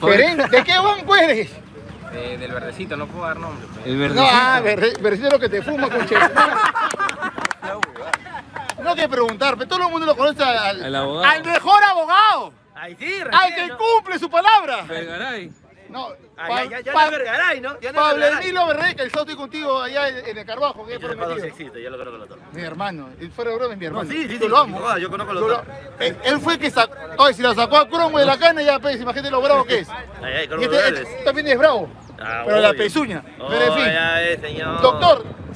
¿Gerente? ¿De qué banco eres? Del verdecito, no puedo dar nombre. Pero... El verdecito. No, verdecito es lo que te fuma, con chévere. No hay que preguntar, pero todo el mundo lo conoce al mejor abogado. Ay, sí, al que cumple su palabra. Vergaray. No, ya Vergaray, ¿no? Pablo Emilio Vergaray, que estoy contigo allá en el Carbajo. Que yo lo conozco los dos. Mi hermano, él fuera de broma es mi hermano. No, sí, yo lo amo. No, yo conozco los dos. Él fue el que sacó, si la sacó a Cromo de la cana, ya pues, imagínate lo bravo que es. Ay, Cromo también es bravo, pero la pezuña. Pero en fin, doctor.